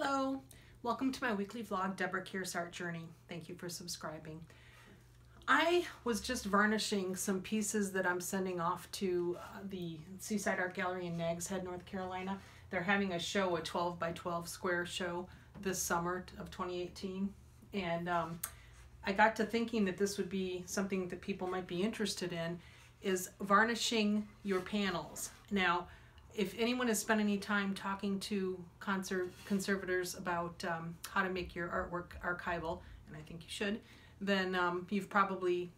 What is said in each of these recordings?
Hello, welcome to my weekly vlog, Debra Keirce Art Journey. Thank you for subscribing. I was just varnishing some pieces that I'm sending off to the Seaside Art Gallery in Nags Head, North Carolina. They're having a show, a 12 by 12 square show this summer of 2018. And I got to thinking that this would be something that people might be interested in, is varnishing your panels. Now, if anyone has spent any time talking to conservators about how to make your artwork archival, and I think you should, then you've probably,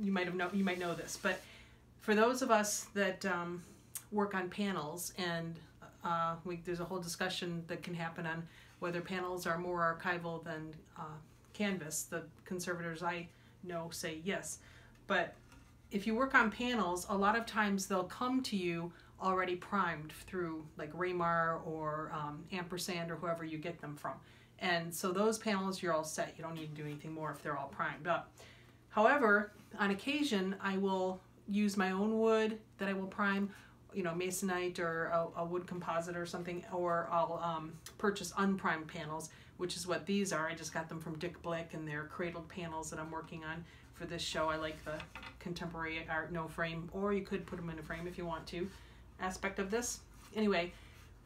you might know this. But for those of us that work on panels, and there's a whole discussion that can happen on whether panels are more archival than canvas. The conservators I know say yes, but if you work on panels, a lot of times they'll come to you already primed through like Raymar or Ampersand or whoever you get them from. And so those panels, you're all set. You don't need to do anything more if they're all primed up. However, on occasion, I will use my own wood that I will prime, you know, masonite or a wood composite or something, or I'll purchase unprimed panels, which is what these are. I just got them from Dick Blick, and they're cradled panels that I'm working on for this show. I like the contemporary art no frame, or you could put them in a frame if you want to, aspect of this. Anyway,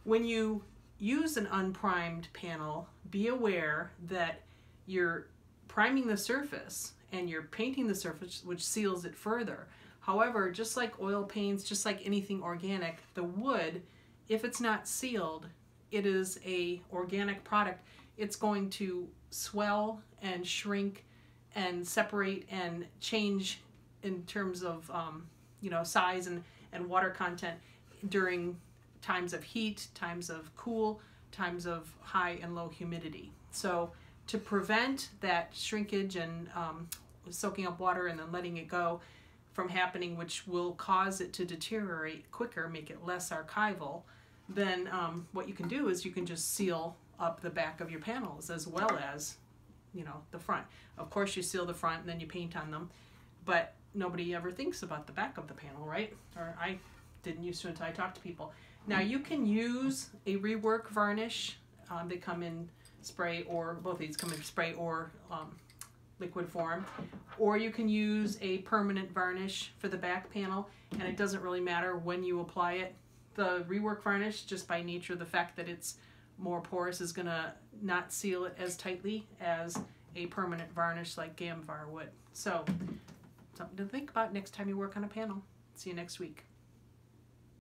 when you use an unprimed panel, be aware that you're priming the surface and you're painting the surface, which seals it further. However, just like oil paints, just like anything organic, the wood, if it's not sealed, it is an organic product. It's going to swell and shrink and separate and change in terms of you know, size and water content during times of heat, times of cool, times of high and low humidity. So to prevent that shrinkage and soaking up water and then letting it go from happening, which will cause it to deteriorate quicker, make it less archival, then what you can do is you can just seal up the back of your panels as well as, you know, the front. Of course you seal the front and then you paint on them, but nobody ever thinks about the back of the panel, right? Or I didn't used to until I talked to people. Now you can use a rework varnish. They come in spray, or both of these come in spray or liquid form, or you can use a permanent varnish for the back panel, and it doesn't really matter when you apply it. The rework varnish, just by nature, the fact that it's more porous, is gonna not seal it as tightly as a permanent varnish like Gamvar would. So something to think about next time you work on a panel. See you next week.